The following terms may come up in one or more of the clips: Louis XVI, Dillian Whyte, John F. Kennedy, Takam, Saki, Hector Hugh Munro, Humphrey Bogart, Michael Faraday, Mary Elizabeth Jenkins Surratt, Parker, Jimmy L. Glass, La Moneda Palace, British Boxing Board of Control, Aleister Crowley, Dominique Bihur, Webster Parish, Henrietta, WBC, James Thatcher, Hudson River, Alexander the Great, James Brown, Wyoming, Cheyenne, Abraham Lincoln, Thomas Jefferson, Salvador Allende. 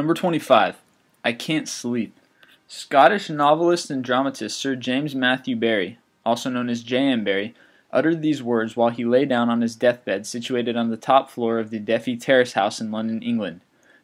Number 25, I Can't Sleep. Scottish novelist and dramatist Sir James Matthew Barrie, also known as J.M. Barrie, uttered these words while he lay down on his deathbed situated on the top floor of the Daffy Terrace House in London, England.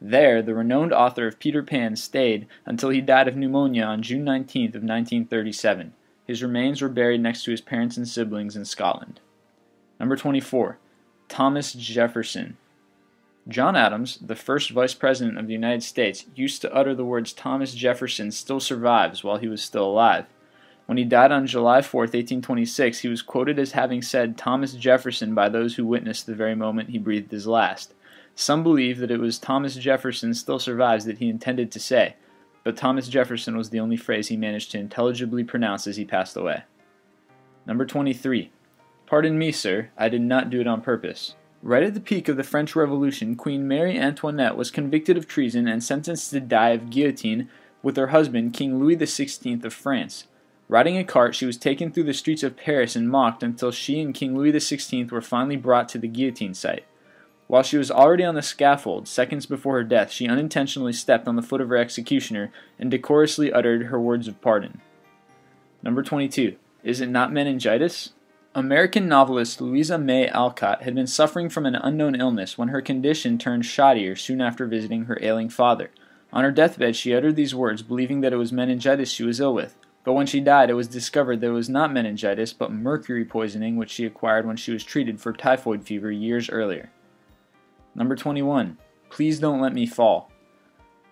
There, the renowned author of Peter Pan stayed until he died of pneumonia on June 19th of 1937. His remains were buried next to his parents and siblings in Scotland. Number 24, Thomas Jefferson. John Adams, the first Vice President of the United States, used to utter the words "Thomas Jefferson still survives" while he was still alive. When he died on July 4, 1826, he was quoted as having said "Thomas Jefferson" by those who witnessed the very moment he breathed his last. Some believe that it was "Thomas Jefferson still survives" that he intended to say, but "Thomas Jefferson" was the only phrase he managed to intelligibly pronounce as he passed away. Number 23. Pardon me, sir, I did not do it on purpose. Right at the peak of the French Revolution, Queen Marie Antoinette was convicted of treason and sentenced to die of guillotine with her husband, King Louis XVI of France. Riding a cart, she was taken through the streets of Paris and mocked until she and King Louis XVI were finally brought to the guillotine site. While she was already on the scaffold, seconds before her death, she unintentionally stepped on the foot of her executioner and decorously uttered her words of pardon. Number 22. Is it not meningitis? American novelist Louisa May Alcott had been suffering from an unknown illness when her condition turned shoddier soon after visiting her ailing father. On her deathbed, she uttered these words, believing that it was meningitis she was ill with. But when she died, it was discovered that it was not meningitis, but mercury poisoning, which she acquired when she was treated for typhoid fever years earlier. Number 21. Please Don't Let Me Fall.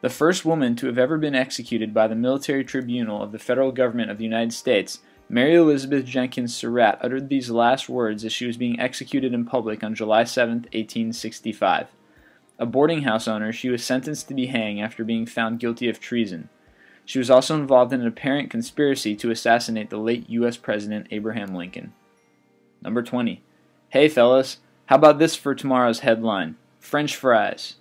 The first woman to have ever been executed by the military tribunal of the federal government of the United States, Mary Elizabeth Jenkins Surratt, uttered these last words as she was being executed in public on July 7, 1865. A boarding house owner, she was sentenced to be hanged after being found guilty of treason. She was also involved in an apparent conspiracy to assassinate the late U.S. President Abraham Lincoln. Number 20. Hey fellas, how about this for tomorrow's headline? French fries.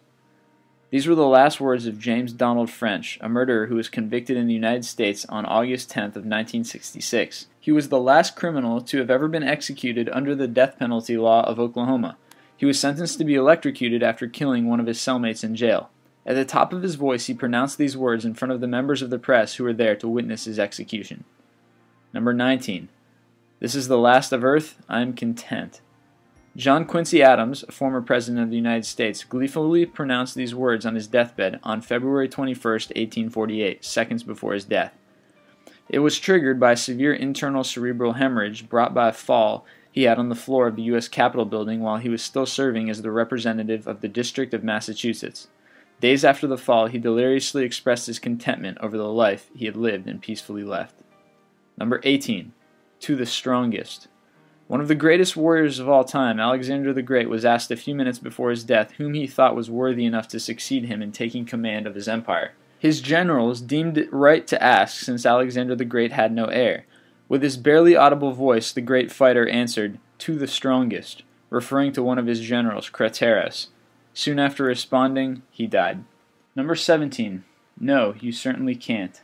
These were the last words of James Donald French, a murderer who was convicted in the United States on August 10th of 1966. He was the last criminal to have ever been executed under the death penalty law of Oklahoma. He was sentenced to be electrocuted after killing one of his cellmates in jail. At the top of his voice, he pronounced these words in front of the members of the press who were there to witness his execution. Number 19. This is the last of Earth. I am content. John Quincy Adams, a former President of the United States, gleefully pronounced these words on his deathbed on February 21, 1848, seconds before his death. It was triggered by severe internal cerebral hemorrhage brought by a fall he had on the floor of the U.S. Capitol building while he was still serving as the representative of the District of Massachusetts. Days after the fall, he deliriously expressed his contentment over the life he had lived and peacefully left. Number 18. To the Strongest. One of the greatest warriors of all time, Alexander the Great, was asked a few minutes before his death whom he thought was worthy enough to succeed him in taking command of his empire. His generals deemed it right to ask, since Alexander the Great had no heir. With his barely audible voice, the great fighter answered, "To the strongest," referring to one of his generals, Craterus. Soon after responding, he died. Number 17. No, you certainly can't.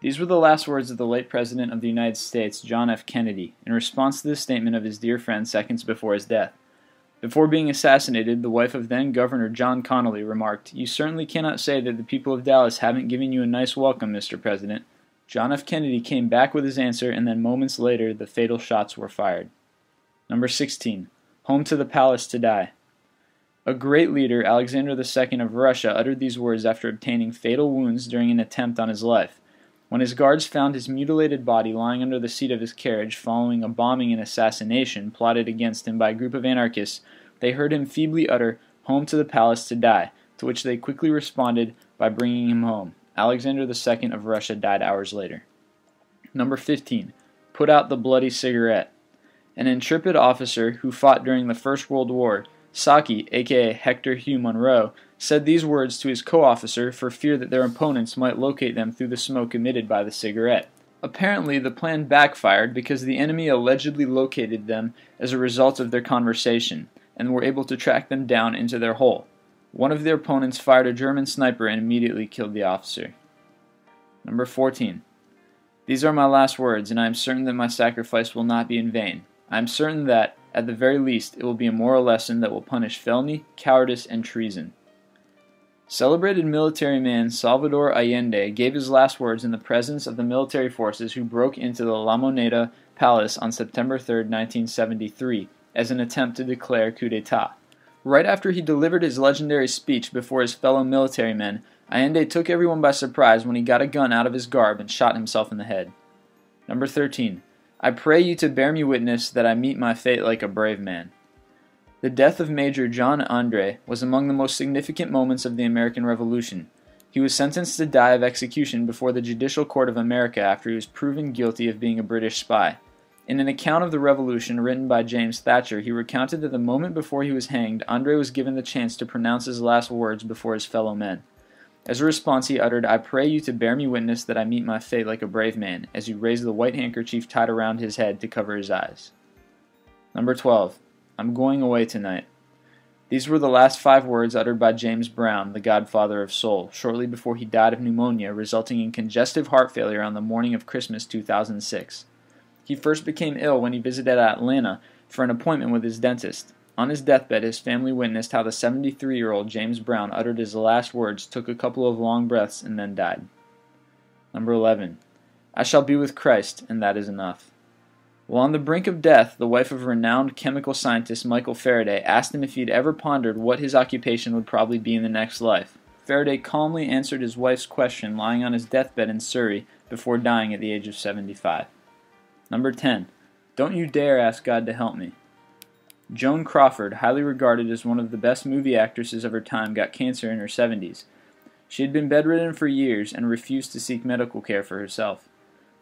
These were the last words of the late President of the United States, John F. Kennedy, in response to the statement of his dear friend seconds before his death. Before being assassinated, the wife of then-Governor John Connolly remarked, "You certainly cannot say that the people of Dallas haven't given you a nice welcome, Mr. President." John F. Kennedy came back with his answer, and then moments later, the fatal shots were fired. Number 16. Home to the palace to die. A great leader, Alexander II of Russia, uttered these words after obtaining fatal wounds during an attempt on his life. When his guards found his mutilated body lying under the seat of his carriage following a bombing and assassination plotted against him by a group of anarchists, they heard him feebly utter, "Home to the palace to die," to which they quickly responded by bringing him home. Alexander II of Russia died hours later. Number 15. Put out the bloody cigarette. An intrepid officer who fought during the First World War, Saki, aka Hector Hugh Munro, said these words to his co-officer for fear that their opponents might locate them through the smoke emitted by the cigarette. Apparently, the plan backfired because the enemy allegedly located them as a result of their conversation and were able to track them down into their hole. One of their opponents fired a German sniper and immediately killed the officer. Number 14. These are my last words, and I am certain that my sacrifice will not be in vain. I am certain that, at the very least, it will be a moral lesson that will punish felony, cowardice, and treason. Celebrated military man Salvador Allende gave his last words in the presence of the military forces who broke into the La Moneda Palace on September 3, 1973, as an attempt to declare coup d'état. Right after he delivered his legendary speech before his fellow military men, Allende took everyone by surprise when he got a gun out of his garb and shot himself in the head. Number 13. I pray you to bear me witness that I meet my fate like a brave man. The death of Major John Andre was among the most significant moments of the American Revolution. He was sentenced to die of execution before the Judicial Court of America after he was proven guilty of being a British spy. In an account of the Revolution written by James Thatcher, he recounted that the moment before he was hanged, Andre was given the chance to pronounce his last words before his fellow men. As a response, he uttered, "I pray you to bear me witness that I meet my fate like a brave man," as he raised the white handkerchief tied around his head to cover his eyes. Number 12. I'm going away tonight. These were the last 5 words uttered by James Brown, the godfather of soul, shortly before he died of pneumonia, resulting in congestive heart failure on the morning of Christmas 2006. He first became ill when he visited Atlanta for an appointment with his dentist. On his deathbed, his family witnessed how the 73-year-old James Brown uttered his last words, took a couple of long breaths, and then died. Number 11. I shall be with Christ, and that is enough. While on the brink of death, the wife of renowned chemical scientist Michael Faraday asked him if he'd ever pondered what his occupation would probably be in the next life. Faraday calmly answered his wife's question lying on his deathbed in Surrey before dying at the age of 75. Number 10. Don't you dare ask God to help me. Joan Crawford, highly regarded as one of the best movie actresses of her time, got cancer in her 70s. She had been bedridden for years and refused to seek medical care for herself.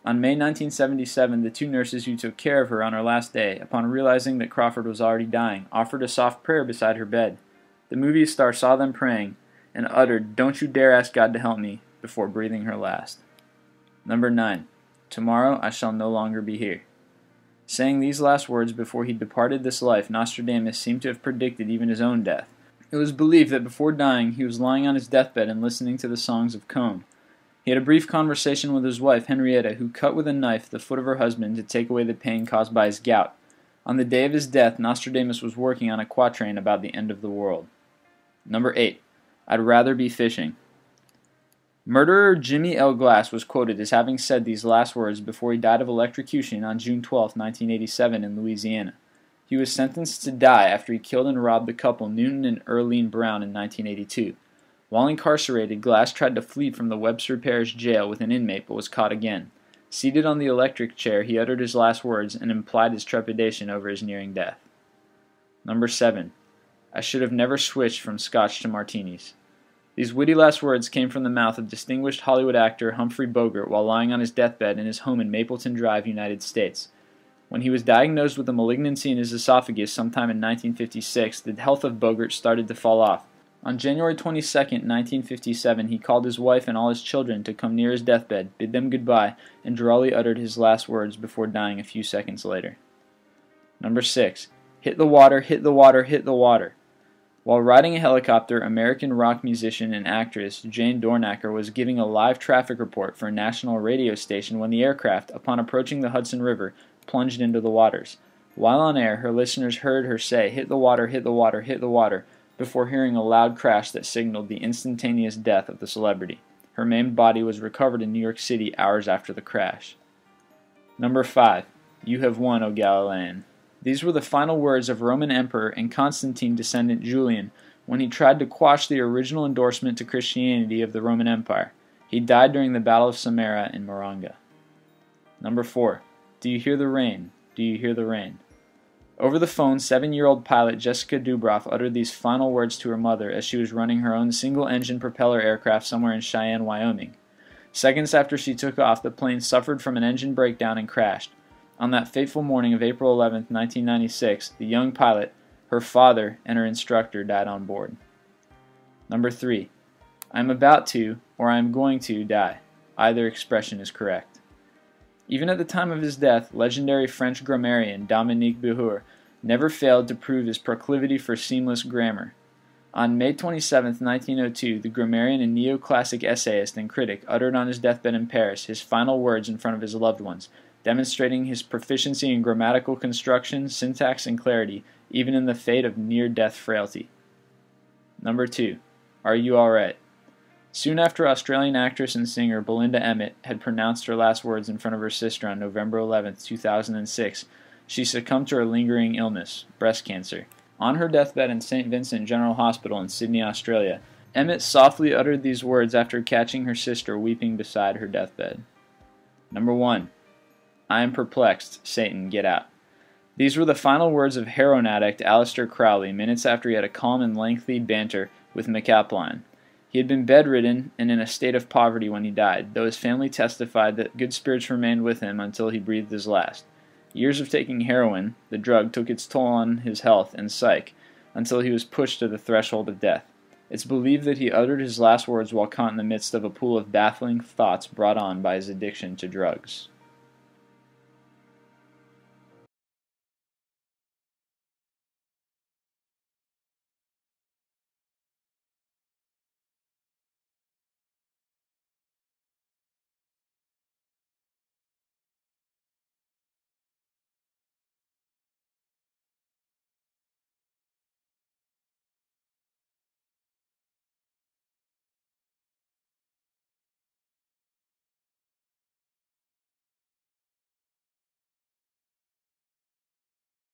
On May 1977, the 2 nurses who took care of her on her last day, upon realizing that Crawford was already dying, offered a soft prayer beside her bed. The movie star saw them praying and uttered, "Don't you dare ask God to help me," before breathing her last. Number 9. Tomorrow I shall no longer be here. Saying these last words before he departed this life, Nostradamus seemed to have predicted even his own death. It was believed that before dying, he was lying on his deathbed and listening to the songs of Cohn. He had a brief conversation with his wife, Henrietta, who cut with a knife the foot of her husband to take away the pain caused by his gout. On the day of his death, Nostradamus was working on a quatrain about the end of the world. Number 8. I'd rather be fishing. Murderer Jimmy L. Glass was quoted as having said these last words before he died of electrocution on June 12, 1987 in Louisiana. He was sentenced to die after he killed and robbed the couple Newton and Earlene Brown in 1982. While incarcerated, Glass tried to flee from the Webster Parish jail with an inmate but was caught again. Seated on the electric chair, he uttered his last words and implied his trepidation over his nearing death. Number 7. I should have never switched from scotch to martinis. These witty last words came from the mouth of distinguished Hollywood actor Humphrey Bogart while lying on his deathbed in his home in Mapleton Drive, United States. When he was diagnosed with a malignancy in his esophagus sometime in 1956, the health of Bogart started to fall off. On January 22, 1957, he called his wife and all his children to come near his deathbed, bid them goodbye, and drawly uttered his last words before dying a few seconds later. Number 6. Hit the water, hit the water, hit the water. While riding a helicopter, American rock musician and actress Jane Dornacker was giving a live traffic report for a national radio station when the aircraft, upon approaching the Hudson River, plunged into the waters. While on air, her listeners heard her say, "Hit the water, hit the water, hit the water," before hearing a loud crash that signaled the instantaneous death of the celebrity. Her maimed body was recovered in New York City hours after the crash. Number 5. You have won, O Galilean. These were the final words of Roman Emperor and Constantine descendant Julian when he tried to quash the original endorsement to Christianity of the Roman Empire. He died during the Battle of Samara in Moronga. Number 4. Do you hear the rain? Do you hear the rain? Over the phone, 7-year-old pilot Jessica Dubroff uttered these final words to her mother as she was running her own single-engine propeller aircraft somewhere in Cheyenne, Wyoming. Seconds after she took off, the plane suffered from an engine breakdown and crashed. On that fateful morning of April 11, 1996, the young pilot, her father, and her instructor died on board. Number 3. I am about to, or I am going to, die. Either expression is correct. Even at the time of his death, legendary French grammarian Dominique Bihur never failed to prove his proclivity for seamless grammar. On May 27, 1902, the grammarian and neoclassic essayist and critic uttered on his deathbed in Paris his final words in front of his loved ones, demonstrating his proficiency in grammatical construction, syntax, and clarity, even in the fate of near-death frailty. Number 2. Are You All Right? Soon after Australian actress and singer Belinda Emmett had pronounced her last words in front of her sister on November 11, 2006, she succumbed to her lingering illness, breast cancer. On her deathbed in St. Vincent General Hospital in Sydney, Australia, Emmett softly uttered these words after catching her sister weeping beside her deathbed. Number 1. I am perplexed. Satan, get out. These were the final words of heroin addict Aleister Crowley minutes after he had a calm and lengthy banter with McAlpine. He had been bedridden and in a state of poverty when he died, though his family testified that good spirits remained with him until he breathed his last. Years of taking heroin, the drug, took its toll on his health and psyche until he was pushed to the threshold of death. It's believed that he uttered his last words while caught in the midst of a pool of baffling thoughts brought on by his addiction to drugs.